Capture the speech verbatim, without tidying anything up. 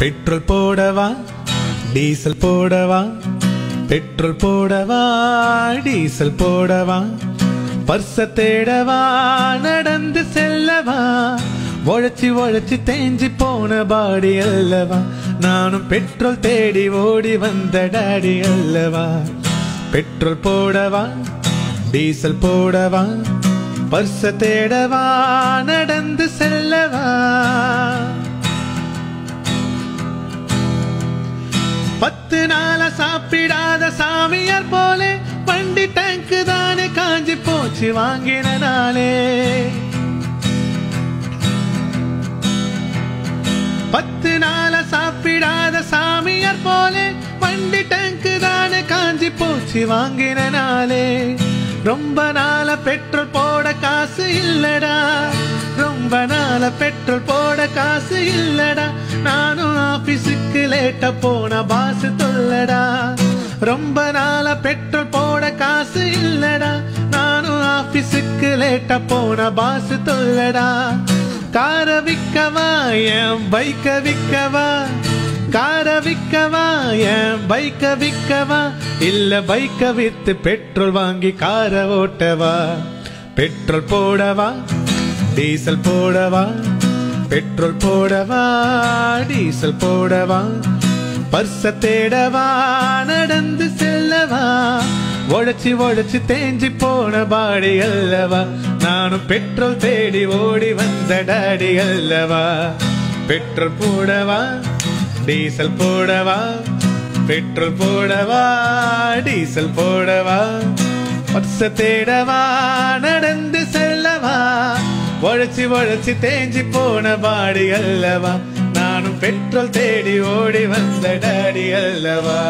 Petrol போடவா diesel போடவா petrol போடவா டீசல் போடவா பர்ச தேடவா நடந்து செல்லவா உழைச்சி உழைச்சி தேஞ்சி போன பாடி அல்லவா நானும் பெட்ரோல் தேடி ஓடி வந்த டாடி அல்லவா பெட்ரோல் போடவா டீசல் போடவா பர்ச தேடவா நடந்து செல்லவா पत्ते नाला सापीड़ादा सामियार बोले पंडी टैंक दाने कांजी पोची वांगी नाले पत्ते नाला सापीड़ादा सामियार बोले पंडी टैंक दाने कांजी पोची वांगी नाले रोम्बा नाला पेट्रोल पोड़ा कासु इल्लडा रोम्बा नाला पेट्रोल पोड़ा कासु इल्लडा नानु ஆபீஸ்க்கு லேட்டா போனா பாஸ் தொல்லடா ரொம்ப நாளா பெட்ரோல் போட காசு இல்லடா நானு ஆபீஸ்க்கு லேட்டா போனா பாஸ் தொல்லடா கார விக்கவா ஏன் பைக்க விக்கவா கார விக்கவா ஏன் பைக்க விக்கவா இல்ல பைக்க வித்து பெட்ரோல் வாங்கி கார ஓட்டவா பெட்ரோல் போடவா டீசல் போடவா पेट्रोल पोडवा डीजल पोडवा पर्स तेडवा நடந்து செல்லவா ஒளச்சி ஒளச்சி தேஞ்சி போன பாடி அல்லவா நானும் பெட்ரோல் தேடி ஓடி வந்த டாடி அல்லவா பெட்ரோல் போடவா டீசல் போடவா பெட்ரோல் போடவா டீசல் போடவா पर्स तेडवा நடந்து செல்லவா वळच्ची वळच्ची तेंजी पोना बाडी अल्लवा नानु पेट्रोल तेडी ओडी वंद डाडी अल्लवा।